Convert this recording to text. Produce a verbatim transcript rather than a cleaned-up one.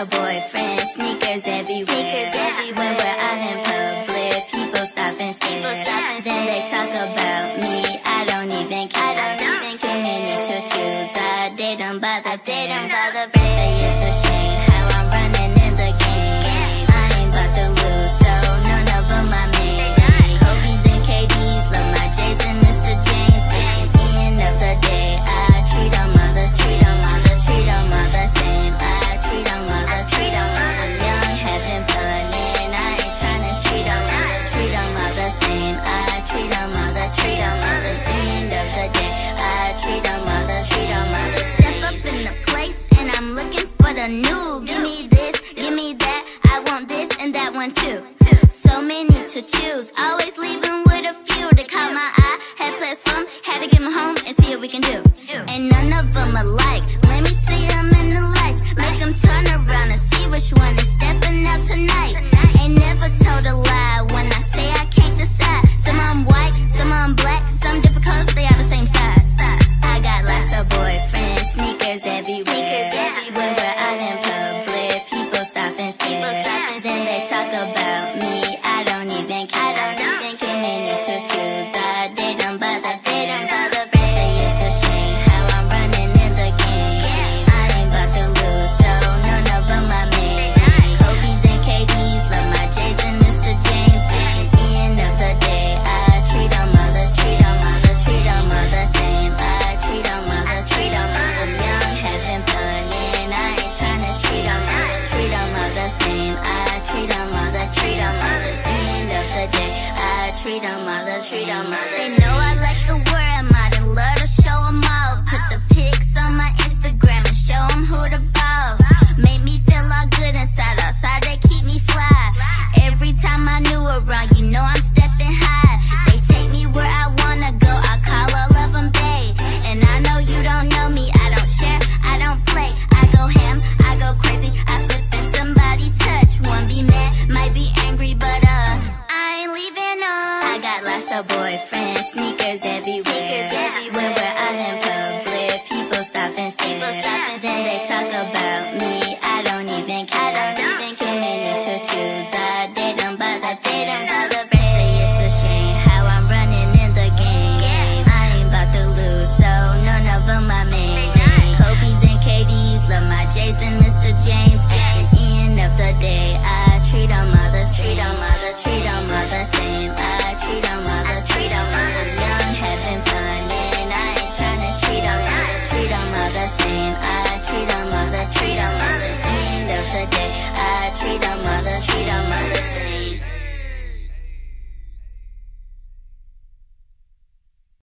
a boyfriend. Sneakers everywhere. Sneakers everywhere. When we're out in public, people stop and stare. Then they talk about me. I don't even care. I don't even care. Too many to choose. I didn't bother. I didn't bother. It's a shame how I'm running in the game. I ain't about to lose, so none of them I made. Kobe's and K D's, love my J's and Mister James. At the end of the day, I treat them all the same. Treat them all the same. I treat them all the same. I'm young, having fun, and I ain't trying to treat them. Treat them all the same. I treat them all the same. At the end of the day, I treat them all the same. Step up in the place, and I'm looking for the new. Give me this, give me that. I want this and that one too. So many to choose, always leaving with a few. They caught my eye, had plans from, had to get them home and see what we can do. And none of them alike. Let me see them in the lights, make them turn around and see which one is stepping out tonight. Ain't never told a lie when I say I can't decide. Some I'm white, some I'm black, some different colors, they are the same size. I got lots of boyfriends, sneakers everywhere. Sneakers everywhere. When we're out in public, people stop and stare. Then they talk about me. I don't even care. I don't even care. Too many to choose. I didn't bother. Didn't bother. Say it's a shame how I'm running in the game. I ain't about to lose, so none of them I made. Kobe's and K D's, love my J's and Mister James. At the end of the day, I treat them all the same. Treat them all the same. I treat them all the same. I'm young, having fun, and I ain't trying to treat them. Treat them all the same. I treat them all the same. At the end of the day, I treat them all the same. They know I like the way